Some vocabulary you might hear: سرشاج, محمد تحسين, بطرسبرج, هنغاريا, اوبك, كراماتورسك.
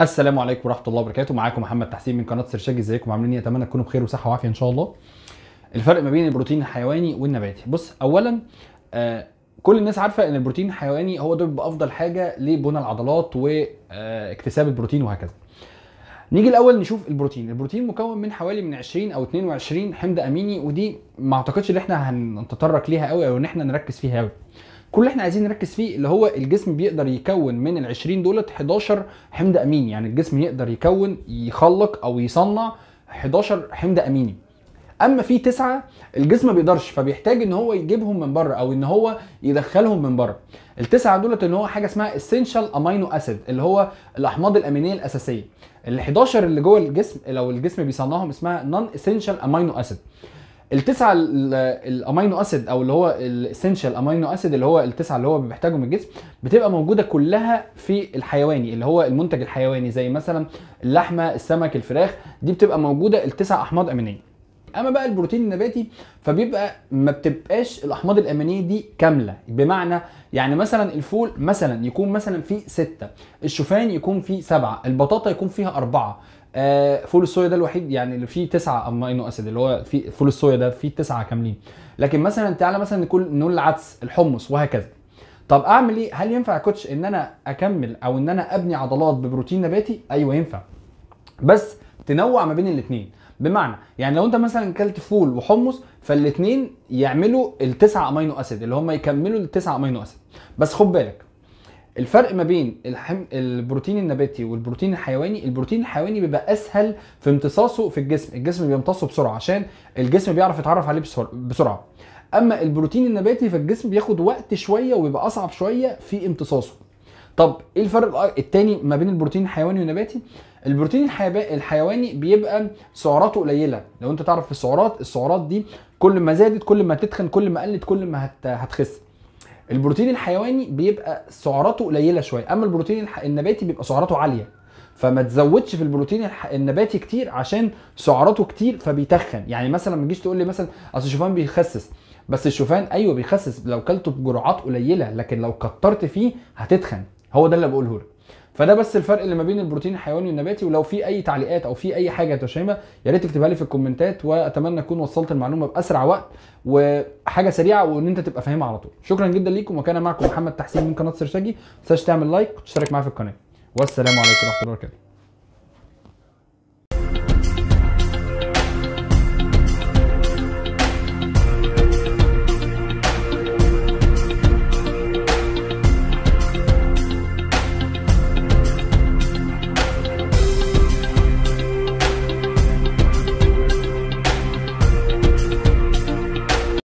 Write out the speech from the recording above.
السلام عليكم ورحمه الله وبركاته. معاكم محمد تحسين من قناه سرشاج. ازيكم عاملين؟ اتمنى تكونوا بخير وصحه وعافيه ان شاء الله. الفرق ما بين البروتين الحيواني والنباتي، بص اولا كل الناس عارفه ان البروتين الحيواني هو ده بيبقى افضل حاجه لبناء العضلات واكتساب البروتين وهكذا. نيجي الاول نشوف البروتين مكون من حوالي من 20 او 22 حمض اميني، ودي ما اعتقدش ان احنا هنتطرق ليها قوي او ان احنا نركز فيها قوي. كل اللي احنا عايزين نركز فيه اللي هو الجسم بيقدر يكون من ال 20 دولت 11 حمض اميني، يعني الجسم يقدر يخلق او يصنع 11 حمض اميني. اما في 9 الجسم ما بيقدرش، فبيحتاج ان هو يجيبهم من بره او ان هو يدخلهم من بره. ال9 دولت ان هو حاجه اسمها essential امينو اسيد اللي هو الاحماض الامينيه الاساسيه. ال11 اللي جوه الجسم لو الجسم بيصنعهم اسمها نون essential امينو اسيد. ال9 الامينو اسيد او اللي هو الاسينشال امينو اسيد اللي هو ال9 اللي هو بيحتاجهم الجسم بتبقى موجوده كلها في الحيواني اللي هو المنتج الحيواني، زي مثلا اللحمه، السمك، الفراخ، دي بتبقى موجوده ال9 احماض امينيه. اما بقى البروتين النباتي فبيبقى ما بتبقاش الاحماض الامينيه دي كامله، بمعنى يعني مثلا الفول مثلا يكون مثلا فيه 6، الشوفان يكون فيه 7، البطاطا يكون فيها 4، فول الصويا ده الوحيد يعني اللي فيه 9 امينو اسيد اللي هو في فول الصويا ده فيه 9 كاملين. لكن مثلا تعالى مثلا نقول العدس، الحمص، وهكذا. طب اعمل ايه؟ هل ينفع يا كوتش ان انا اكمل او ان انا ابني عضلات ببروتين نباتي؟ ايوه ينفع، بس تنوع ما بين الاثنين. بمعنى يعني لو انت مثلا كلت فول وحمص فالاثنين يعملوا ال9 امينو اسيد اللي هم يكملوا ال9 امينو اسيد. بس خد بالك الفرق ما بين البروتين النباتي والبروتين الحيواني، البروتين الحيواني بيبقى اسهل في امتصاصه في الجسم، الجسم بيمتصه بسرعه عشان الجسم بيعرف يتعرف عليه بسرعه. اما البروتين النباتي فالجسم بياخد وقت شويه وبيبقى اصعب شويه في امتصاصه. طب ايه الفرق الثاني ما بين البروتين الحيواني والنباتي؟ البروتين الحيواني بيبقى سعراته قليله، لو انت تعرف في السعرات دي كل ما زادت كل ما تتخن، كل ما قلت كل ما هتخس. البروتين الحيواني بيبقى سعراته قليله شويه، اما البروتين النباتي بيبقى سعراته عاليه، فما تزودش في البروتين النباتي كتير عشان سعراته كتير فبيتخن. يعني مثلا ما تجيش تقول لي مثلا اصل الشوفان بيخسس، بس الشوفان ايوه بيخسس لو كلته بجرعات قليله، لكن لو كترت فيه هتتخن. هو ده اللي بقوله لك. فده بس الفرق اللي ما بين البروتين الحيواني والنباتي. ولو في اي تعليقات او في اي حاجه انت مش فاهمها يا ريت تكتبها لي في الكومنتات، واتمنى اكون وصلت المعلومه باسرع وقت وحاجه سريعه وان انت تبقى فاهمها على طول. شكرا جدا ليكم، وكان معكم محمد تحسين من قناه سرشاجي. ما تنساش تعمل لايك وتشترك معايا في القناه، والسلام عليكم ورحمه الله وبركاته.